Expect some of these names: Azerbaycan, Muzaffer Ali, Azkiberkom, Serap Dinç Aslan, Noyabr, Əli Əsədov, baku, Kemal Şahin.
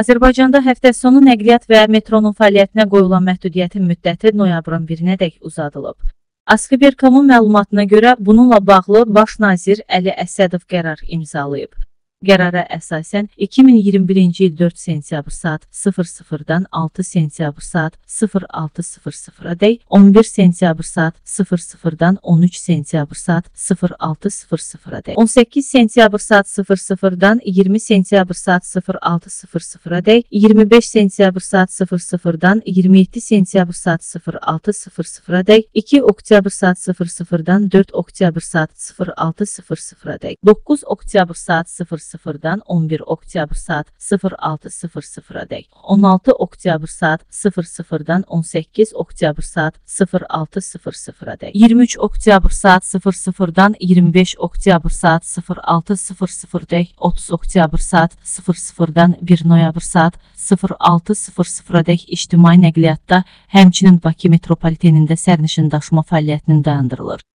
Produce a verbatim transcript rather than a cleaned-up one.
Azərbaycanda həftə sonu nəqliyyat və metronun fəaliyyətinə qoyulan məhdudiyyətin müddəti noyabrın birinədək uzadılıb. Azkiberkomun məlumatına görə bununla bağlı Baş nazir Əli Əsədov qərar imzalayıb. Qərara əsasən iki min iyirmi birinci il dörd sentyabr saat sıfır sıfırdan altı sentyabr saat sıfır altı sıfır sıfıra dək, on bir sentyabr saat sıfır sıfırdan on üç sentyabr saat sıfır altı sıfır sıfıra dək, on səkkiz sentyabr saat sıfır sıfırdan iyirmi sentyabr saat sıfır altı sıfır sıfıra dək, iyirmi beş sentyabr saat sıfır sıfırdan iyirmi yeddi sentyabr saat sıfır altı sıfır sıfıra dək, iki oktyabr saat sıfır sıfırdan dörd oktyabr saat sıfır altı sıfır sıfıra dək, doqquz oktyabr saat sıfır sıfırdan on bir oktyabr saat sıfır altı sıfır sıfıra dək, on altı oktyabr saat sıfır sıfırdan on səkkiz oktyabr saat sıfır altı sıfır sıfıra dək, iyirmi üç oktyabr saat sıfır sıfırdan iyirmi beş oktyabr saat sıfır altı sıfır sıfır dək, otuz oktyabr saat sıfır sıfırdan bir noyabr saat sıfır altı sıfır sıfıra dək ictimai nəqliyyatda, həmçinin Bakı metropolitenində sərnişin daşıma fəaliyyətinin dayandırılır.